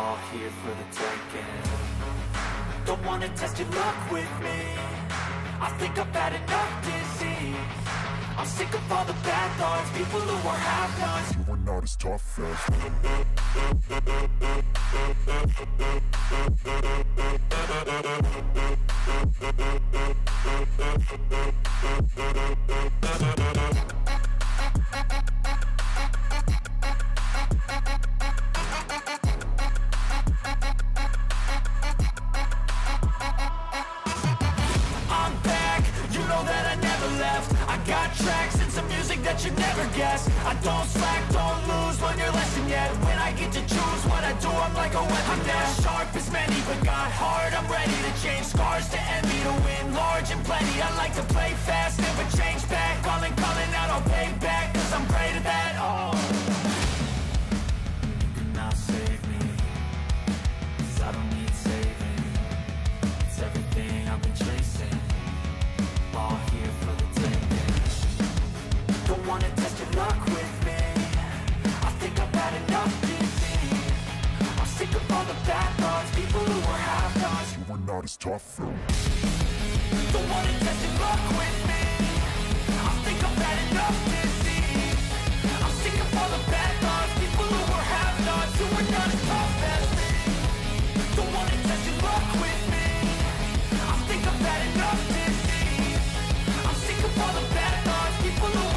all here for the taking. Don't wanna test your luck with me, I think I've had enough disease. I'm sick of all the bad thoughts, people who are half-nots. You are not as tough as... that you never guess. I don't slack, don't lose, learn your lesson yet. When I get to choose what I do, I'm like a weapon. I'm not sharp as many, but got hard, I'm ready to change. Scars to envy, to win large and plenty. I like to play fast, never change back. Calling out, I'll pay back, cause I'm great at that. Oh, you cannot save me, cause I don't need saving. It's everything I've been chasing, all here for the taking. Don't wanna test your luck with me, I think I've had enough disease. I'm sick of all the bad thoughts, people who are half-nots. You were not as tough though. Don't wanna test your luck with me, I think I've had enough disease. I'm sick of all the bad thoughts, people who are half-nots. You were not as tough as me. Don't wanna test your luck with me, I think I've had enough disease. I'm sick of all the bad thoughts, people who are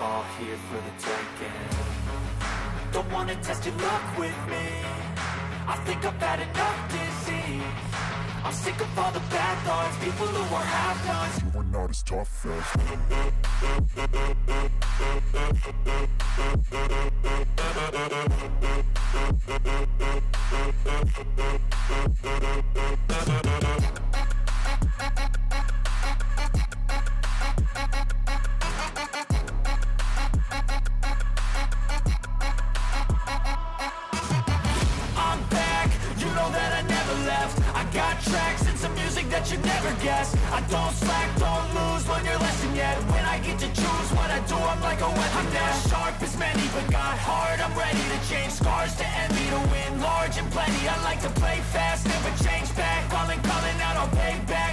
all here for the taking. Don't wanna test your luck with me, I think I've had enough disease. I'm sick of all the bad thoughts, people who are half-nots. You were not as tough as... that you never guess. I don't slack, don't lose, learn your lesson yet. When I get to choose what I do, I'm like a weapon. I'm not sharp as many, but got hard, I'm ready to change. Scars to envy, to win large and plenty. I like to play fast, never change back. Calling out, I'll pay back.